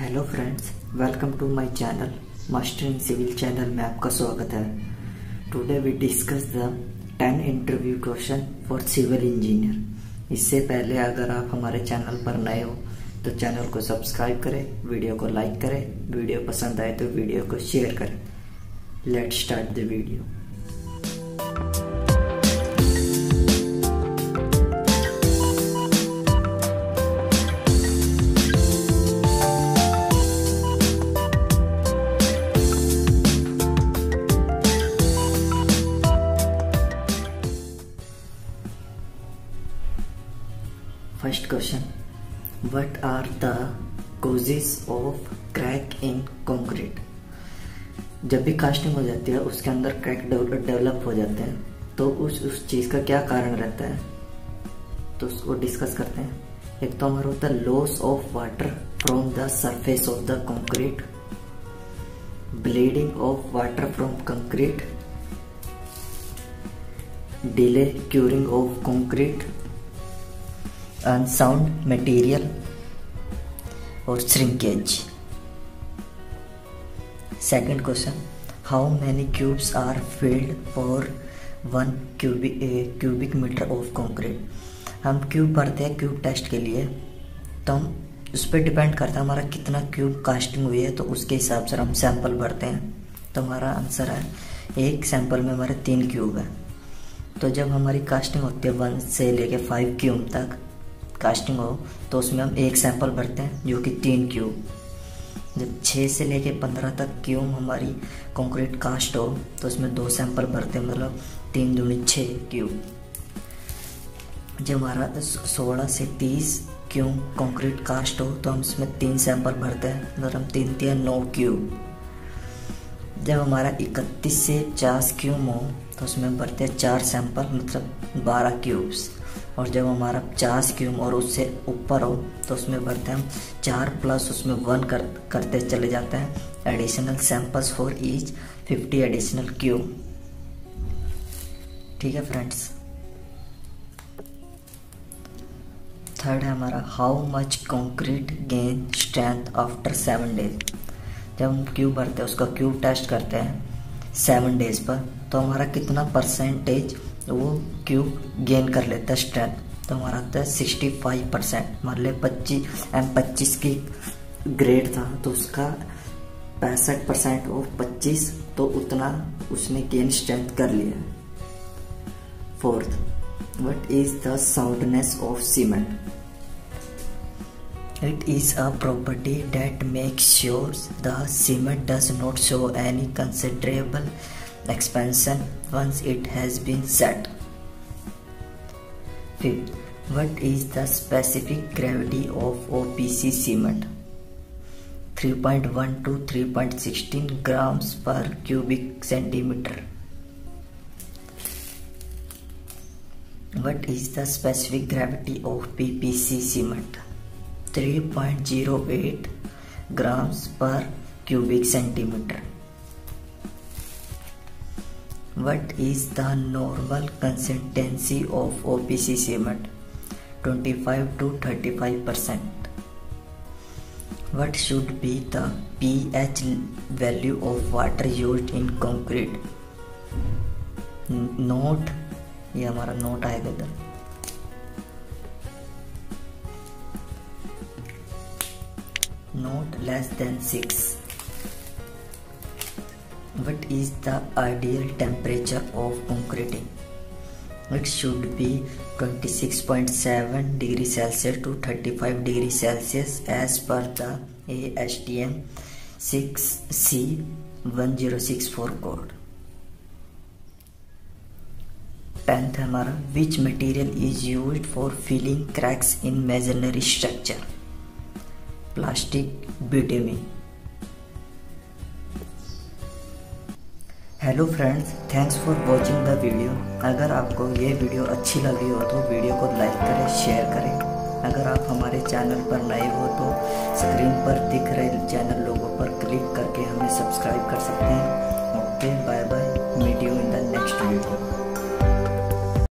Hello friends, welcome to my channel mastering civil channel में आपका स्वागत है। Today we discuss the 10 interview question for civil engineer. इससे पहले अगर आप हमारे चैनल पर नए हो तो चैनल को सब्सक्राइब करें, वीडियो को लाइक करें, वीडियो पसंद आए तो वीडियो को शेयर करें। Let's start the video. First question, what are the causes of crack in concrete? जब भी कास्टिंग हो जाती है उसके अंदर क्रैक डेवलप हो जाते हैं तो उस चीज़ का क्या कारण रहता है तो उसको डिस्कस करते हैं। एक तो हमारा होता है loss of water from the surface of the concrete, bleeding of water from concrete, delay curing of concrete, unsound material और shrinkage. Second question, how many cubes are filled for one cubic metre of concrete. हम cube भरते हैं cube test के लिए तो हम उस पर डिपेंड करता है हमारा कितना क्यूब कास्टिंग हुई है तो उसके हिसाब से हम सैंपल भरते हैं। तो हमारा आंसर है एक सैंपल में हमारे 3 क्यूब है तो जब हमारी कास्टिंग होती है 1 से लेकर 5 क्यूब तक कास्टिंग हो तो उसमें हम एक सैंपल भरते हैं जो कि 3 क्यूब। जब 6 से लेकर 15 तक क्यूब हमारी कंक्रीट कास्ट हो तो उसमें 2 सैंपल भरते हैं, मतलब 3 दूनी 6 क्यूब। जब हमारा 16 से 30 क्यूब कंक्रीट कास्ट हो तो हम उसमें 3 सैंपल भरते हैं, मतलब 3 3 9 क्यूब। जब हमारा 31 से 50 क्यूब हो तो उसमें भरते हैं 4 सैंपल, मतलब 12 क्यूब्स। और जब हमारा 50 क्यूब और उससे ऊपर हो तो उसमें भरते हैं हम 4 प्लस उसमें 1 करते चले जाते हैं। Additional samples for each 50 additional cube. ठीक है फ्रेंड्स। थर्ड है हमारा how much concrete gain strength after 7 days. जब हम क्यूब भरते हैं उसका क्यूब टेस्ट करते हैं 7 डेज पर तो हमारा कितना परसेंटेज वो क्यूब गेन कर लेता है स्ट्रेंथ, तो हमारा आता है 65%। मान ले 25 की ग्रेड था तो उसका 65% और 25 तो उतना उसने गेन स्ट्रेंथ कर लिया। Fourth, what is the soundness of cement. It is a property that makes sure the cement does not show any considerable expansion once it has been set. Fifth, what is the specific gravity of OPC cement? 3.1 to 3.16 grams per cubic centimeter. What is the specific gravity of PPC cement? 3.08 grams per cubic centimeter. What is the normal consistency of OPC cement? 25 to 35%. What should be the pH value of water used in concrete? Note, ये हमारा note आएगा इधर। Note less than 6. What is the ideal temperature of concreting? It should be 26.7 degrees Celsius to 35 degrees Celsius as per the ASTM 6C1064 code. 10th हमारा which material is used for filling cracks in masonry structure? Plastic, bitumen. Hello friends, thanks for watching the video. अगर आपको ये video अच्छी लगी हो तो video को like करें, शेयर करें। अगर आप हमारे चैनल पर नए हो तो स्क्रीन पर दिख रहे चैनल लोगों पर क्लिक करके हमें सब्सक्राइब कर सकते हैं। Okay, bye bye, meet you in the next video.